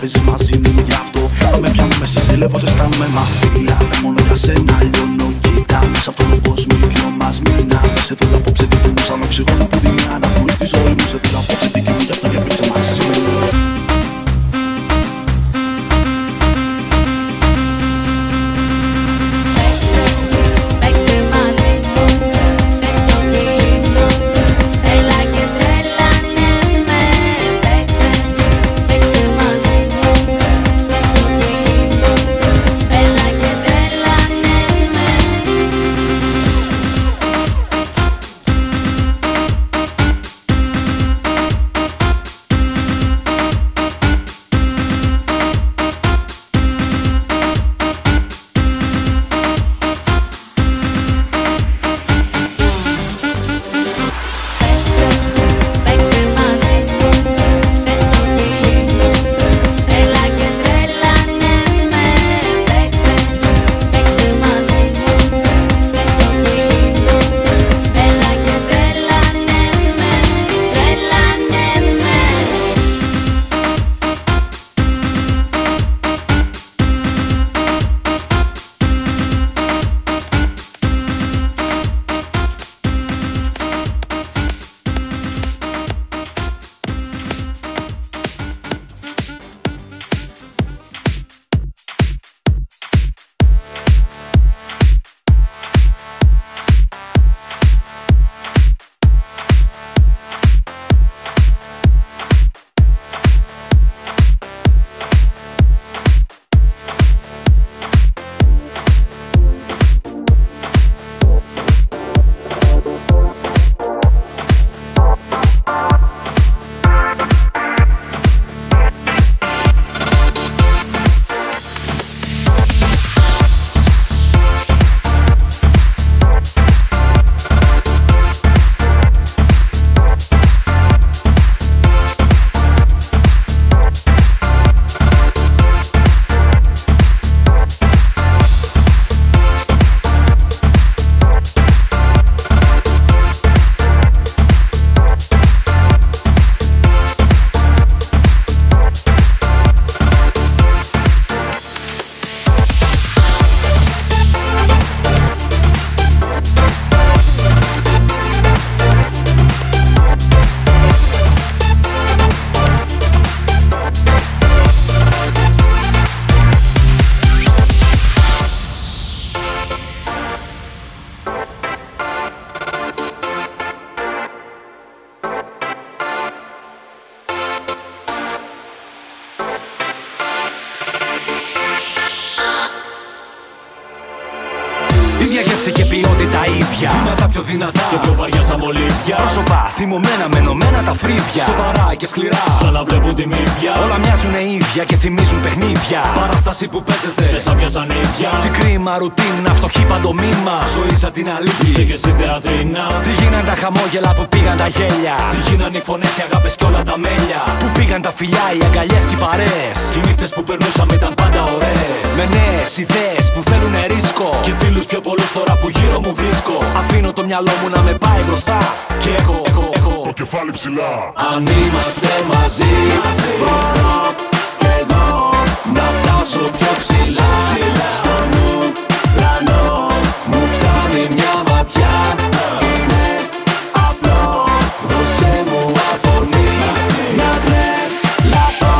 Παίζει μαζί μου γι' αυτό. Με πιάνω με συζηλεύω στα με μαφίλα. Μόνο για σένα λιώνω, κοίτα. Σ' αυτόν τον κόσμο οι δυο μας μείναμε. Σε θέλω απόψε τι μου σαν οξυγόνο που δίνει να πουλείς τη ζωή μου. Σε θέλω απόψε τι μου γι' αυτό και παίξε μαζί μου. Και ποιότητα ίδια. Βήματα πιο δυνατά και πιο βαριά σαν μολύβια. Πρόσωπα θυμωμένα, μενωμένα τα φρύδια. Σοβαρά και σκληρά, σαν να βλέπουν τη μύδια. Όλα μοιάζουνε ίδια και θυμίζουν παιχνίδια. Παράσταση που παίζεται σε σάπια σαν ίδια. Τι κρίμα, ρουτίνα, φτωχή παντομήμα. Ζωή σαν την αλήθεια. Είσαι και εσύ θεατρινά. Τι γίναν τα χαμόγελα που πήγαν τα γέλια. Τι γίναν οι φωνές, οι αγάπες και όλα τα μέλια. Που πήγαν τα φιλιά, οι αγκαλιές και οι παρέες. Και οι νύχτες που περνούσαμε ήταν πάντα ωραίες. Με νέες ιδέες που θέλουνε ρίσκο. Και φίλους πιο πολλούς τώρα που γύρω μου βρίσκω. Αφήνω το μυαλό μου να με πάει μπροστά. Και έχω το κεφάλι ψηλά. Αν είμαστε μαζί, μπορώ και εγώ να φτάσω πιο ψηλά. Στον ουρανό μου φτάνει μια ματιά. Είναι απλό, δώσε μου αφορμή να τρελαθώ.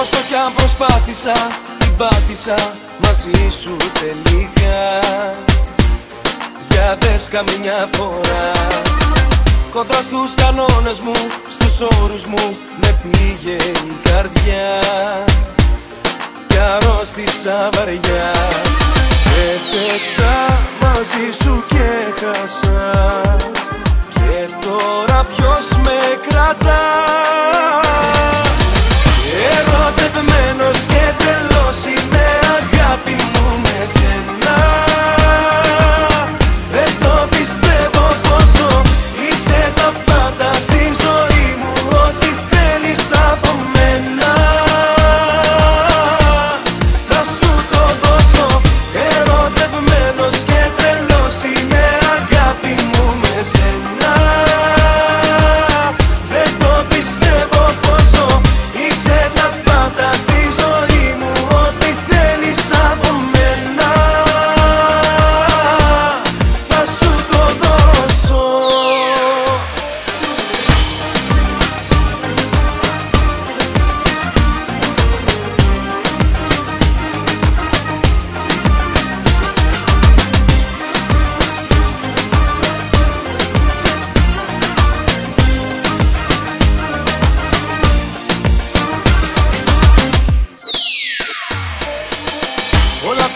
Όσο κι αν προσπάθησα, την πάτησα μαζί σου τελικά. Για δες καμιά φορά, κοντά στους κανόνες μου, στους όρους μου, με πήγε η καρδιά κι αρρώστησα βαριά. Έπαιξα μαζί σου και χάσα, και τώρα ποιος με κρατά? Ερωτευμένος και τελώς είμαι, αγάπη μου, με σένα.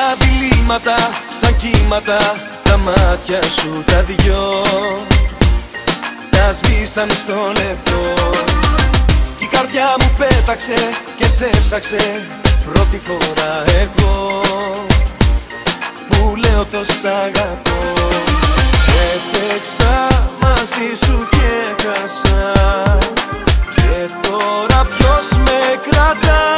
Τα διλήμματα σαν κύματα, τα μάτια σου τα δυο τα σβήσαν στο λεπτό. Κι η καρδιά μου πέταξε και σε έψαξε πρώτη φορά εγώ που λέω το σ' αγαπώ. Έπαιξα μαζί σου και χάσα, και τώρα ποιος με κρατά?